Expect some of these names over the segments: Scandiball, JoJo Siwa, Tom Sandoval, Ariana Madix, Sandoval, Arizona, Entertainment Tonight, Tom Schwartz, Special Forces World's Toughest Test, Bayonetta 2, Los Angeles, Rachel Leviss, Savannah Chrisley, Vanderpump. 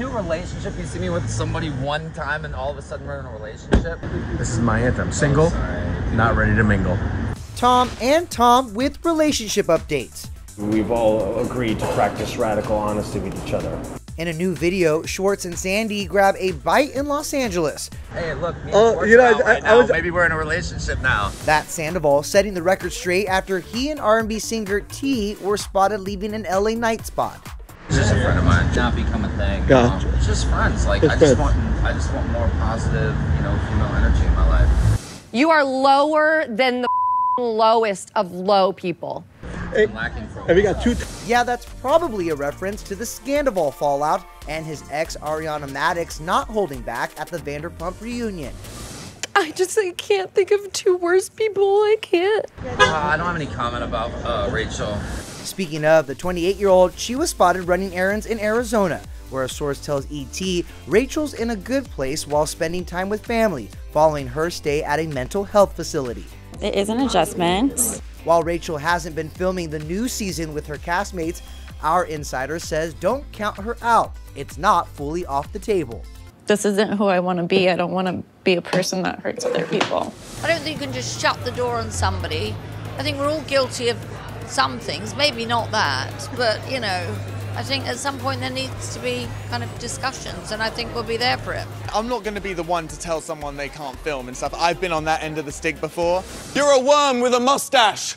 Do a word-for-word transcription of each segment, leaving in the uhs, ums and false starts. new relationship, you see me with somebody one time and all of a sudden we're in a relationship. This is my anthem. Single, oh, not ready to mingle. Tom and Tom with relationship updates. We've all agreed to practice radical honesty with each other. In a new video, Schwartz and Sandy grab a bite in Los Angeles. Hey, look, me and oh, you know, I, right I, I was, maybe we're in a relationship now. That Sandoval setting the record straight after he and R and B singer T were spotted leaving an L A night spot. It's just a friend of mine. It's not become a thing. Gotcha. You know? It's just friends. Like it's I just good. want, I just want more positive, you know, female energy in my life. You are lower than the lowest of low people. Hey, have you got two yeah, that's probably a reference to the Scandiball fallout and his ex Ariana Madix not holding back at the Vanderpump reunion. I just I can't think of two worse people. I can't. Uh, I don't have any comment about uh, Rachel. Speaking of the twenty-eight-year-old, she was spotted running errands in Arizona, where a source tells E T Rachel's in a good place while spending time with family following her stay at a mental health facility. It is an adjustment. While Rachel hasn't been filming the new season with her castmates, our insider says don't count her out. It's not fully off the table. This isn't who I want to be. I don't want to be a person that hurts other people. I don't think you can just shut the door on somebody. I think we're all guilty of some things, maybe not that, but, you know, I think at some point there needs to be kind of discussions, and I think we'll be there for it. I'm not going to be the one to tell someone they can't film and stuff. I've been on that end of the stick before. You're a worm with a mustache.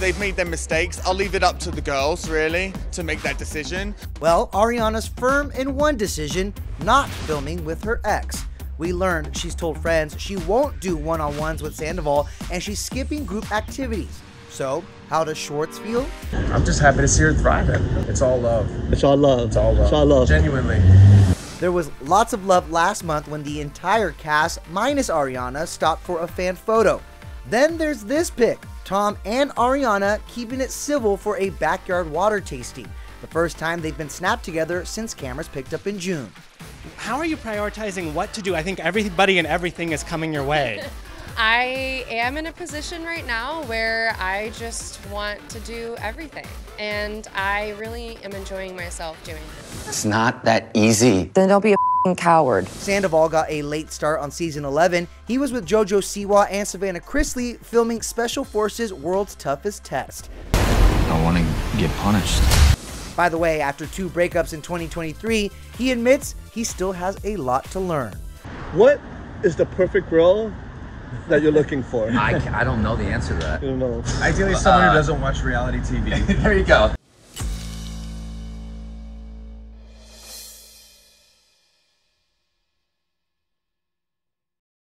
They've made their mistakes. I'll leave it up to the girls, really, to make that decision. Well, Ariana's firm in one decision, not filming with her ex. We learned she's told friends she won't do one-on-ones with Sandoval, and she's skipping group activities. So, how does Schwartz feel? I'm just happy to see her thriving. It's all love. It's all love. It's all love. It's all love. Genuinely. There was lots of love last month when the entire cast, minus Ariana, stopped for a fan photo. Then there's this pic, Tom and Ariana keeping it civil for a backyard water tasting, the first time they've been snapped together since cameras picked up in June. How are you prioritizing what to do? I think everybody and everything is coming your way. I am in a position right now where I just want to do everything, and I really am enjoying myself doing it. It's not that easy. Then don't be a f***ing coward. Sandoval got a late start on season eleven. He was with JoJo Siwa and Savannah Chrisley filming Special Forces World's Toughest Test. I don't want to get punished. By the way, after two breakups in twenty twenty-three, he admits he still has a lot to learn. What is the perfect role that you're looking for? I, I don't know the answer to that. You don't know. Ideally, someone uh, who doesn't watch reality T V. There you go.